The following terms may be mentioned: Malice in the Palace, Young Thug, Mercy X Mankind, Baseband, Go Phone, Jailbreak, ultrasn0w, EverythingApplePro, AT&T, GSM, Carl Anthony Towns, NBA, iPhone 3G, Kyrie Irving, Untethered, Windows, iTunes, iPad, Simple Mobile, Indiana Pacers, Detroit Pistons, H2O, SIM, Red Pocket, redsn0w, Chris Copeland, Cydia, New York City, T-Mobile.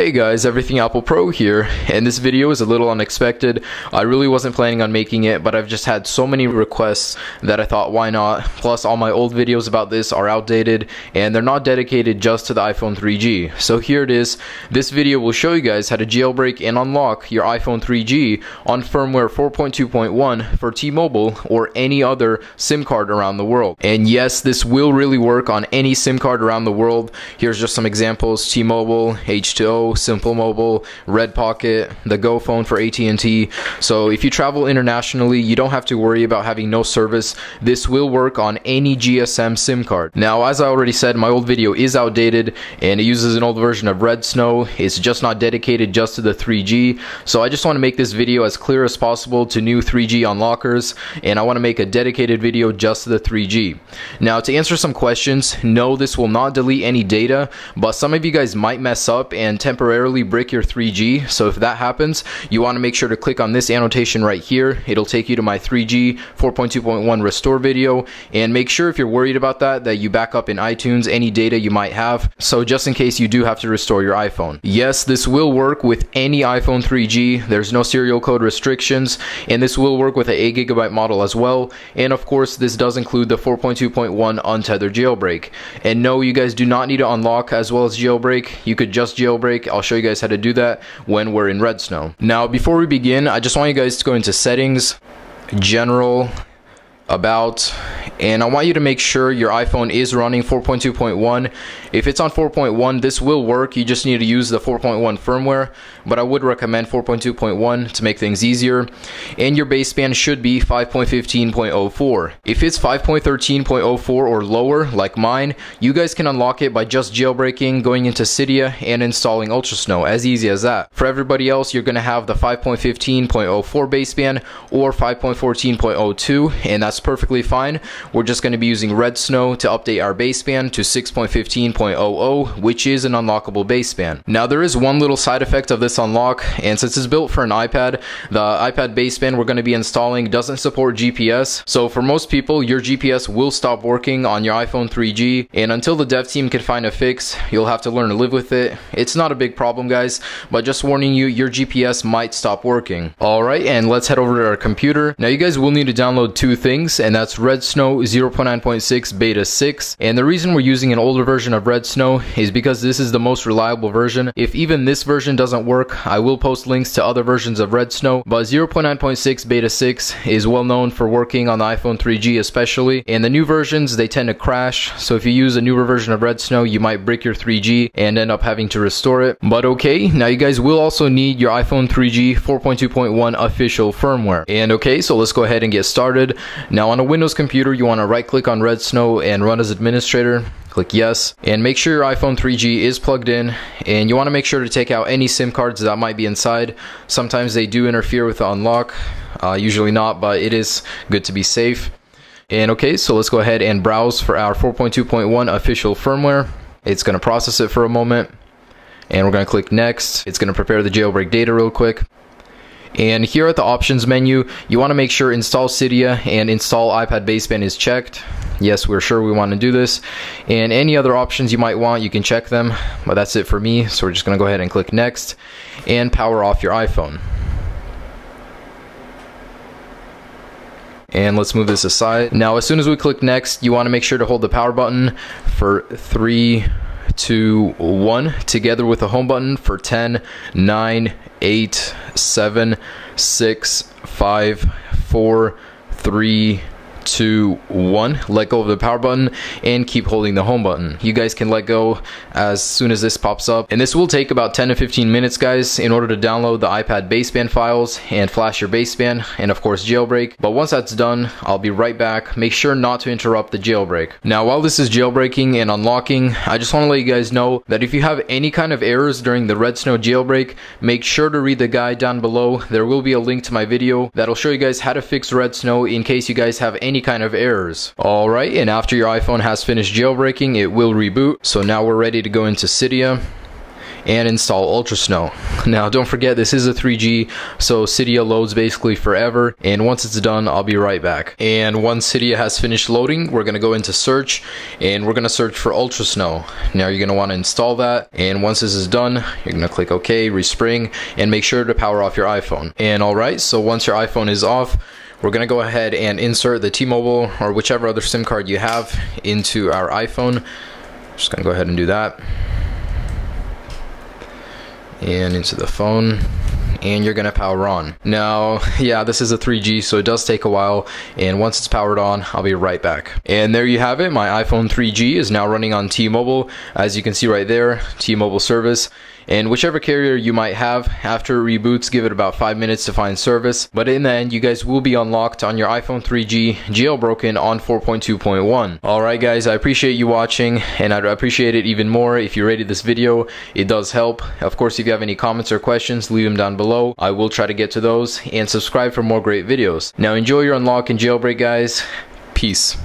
Hey guys, EverythingApplePro here, and this video is a little unexpected. I really wasn't planning on making it, but I've just had so many requests that I thought, why not? Plus, all my old videos about this are outdated, and they're not dedicated just to the iPhone 3G. So here it is. This video will show you guys how to jailbreak and unlock your iPhone 3G on firmware 4.2.1 for T-Mobile or any other SIM card around the world. And yes, this will really work on any SIM card around the world. Here's just some examples: T-Mobile, H2O, Simple Mobile, Red Pocket, the Go Phone for AT&T. So if you travel internationally, you don't have to worry about having no service. This will work on any GSM SIM card. Now, as I already said, my old video is outdated and it uses an old version of redsn0w. It's just not dedicated just to the 3G. So I just want to make this video as clear as possible to new 3G unlockers, and I want to make a dedicated video just to the 3G. Now, to answer some questions, no, this will not delete any data, but some of you guys might mess up and temporarily brick your 3G. So if that happens, you want to make sure to click on this annotation right here. It'll take you to my 3G 4.2.1 restore video, and make sure, if you're worried about that you back up in iTunes any data you might have, so just in case you do have to restore your iPhone. Yes, this will work with any iPhone 3G. There's no serial code restrictions, and this will work with an 8GB model as well. And of course, this does include the 4.2.1 untethered jailbreak. And no, you guys do not need to unlock as well as jailbreak. You could just jailbreak. I'll show you guys how to do that when we're in redsn0w. Now, before we begin, I just want you guys to go into Settings, General, About, and I want you to make sure your iPhone is running 4.2.1. If it's on 4.1, this will work. You just need to use the 4.1 firmware, but I would recommend 4.2.1 to make things easier. And your baseband should be 5.15.04. If it's 5.13.04 or lower, like mine, you guys can unlock it by just jailbreaking, going into Cydia, and installing ultrasn0w. As easy as that. For everybody else, you're gonna have the 5.15.04 baseband or 5.14.02, and that's perfectly fine. We're just going to be using redsn0w to update our baseband to 6.15.00, which is an unlockable baseband. Now, there is one little side effect of this unlock, and since it's built for an iPad, the iPad baseband we're going to be installing doesn't support GPS. So for most people, your GPS will stop working on your iPhone 3G, and until the dev team can find a fix, you'll have to learn to live with it. It's not a big problem, guys, but just warning you, your GPS might stop working. Alright, and let's head over to our computer. Now, you guys will need to download two things, and that's redsn0w 0.9.6 beta 6. And the reason we're using an older version of redsn0w is because this is the most reliable version. If even this version doesn't work, I will post links to other versions of redsn0w, but 0.9.6 beta 6 is well known for working on the iPhone 3G especially, and the new versions, they tend to crash. So if you use a newer version of redsn0w, you might brick your 3G and end up having to restore it. But okay, now you guys will also need your iPhone 3G 4.2.1 official firmware. And okay, so let's go ahead and get started. Now, on a Windows computer, you want to right click on redsn0w and run as administrator. Click yes, and make sure your iPhone 3G is plugged in, and you want to make sure to take out any SIM cards that might be inside. Sometimes they do interfere with the unlock, usually not, but it is good to be safe. And okay, so let's go ahead and browse for our 4.2.1 official firmware. It's going to process it for a moment, and we're going to click next. It's going to prepare the jailbreak data real quick. And here at the options menu, you want to make sure install Cydia and install iPad baseband is checked. Yes, we're sure we want to do this. And any other options you might want, you can check them, but that's it for me. So we're just going to go ahead and click next and power off your iPhone. And let's move this aside. Now, as soon as we click next, you want to make sure to hold the power button for 3, 2, 1, together with the home button for 10, 9, 8, 7, 6, 5, 4, 3, 2, 1. Let go of the power button and keep holding the home button. You guys can let go as soon as this pops up. And this will take about 10 to 15 minutes, guys, in order to download the iPad baseband files and flash your baseband and, of course, jailbreak. But once that's done, I'll be right back. Make sure not to interrupt the jailbreak. Now, while this is jailbreaking and unlocking, I just want to let you guys know that if you have any kind of errors during the redsn0w jailbreak, make sure to read the guide down below. There will be a link to my video that'll show you guys how to fix redsn0w in case you guys have any kind of errors. Alright, and after your iPhone has finished jailbreaking, it will reboot. So now we're ready to go into Cydia, and install ultrasn0w. Now don't forget, this is a 3G, so Cydia loads basically forever, and once it's done I'll be right back. And once Cydia has finished loading, we're gonna go into search and we're gonna search for ultrasn0w. Now you're gonna want to install that, and once this is done you're gonna click OK, respring, and make sure to power off your iPhone. And alright, so once your iPhone is off, we're gonna go ahead and insert the T-Mobile or whichever other SIM card you have into our iPhone. Just gonna go ahead and do that, and into the phone, and you're gonna power on. Now, yeah, this is a 3G, so it does take a while, and once it's powered on, I'll be right back. And there you have it, my iPhone 3G is now running on T-Mobile. As you can see right there, T-Mobile service. And whichever carrier you might have, after it reboots, give it about 5 minutes to find service. But in the end, you guys will be unlocked on your iPhone 3G, jailbroken on 4.2.1. Alright guys, I appreciate you watching, and I'd appreciate it even more if you rated this video. It does help. Of course, if you have any comments or questions, leave them down below. I will try to get to those, and subscribe for more great videos. Now enjoy your unlock and jailbreak, guys. Peace.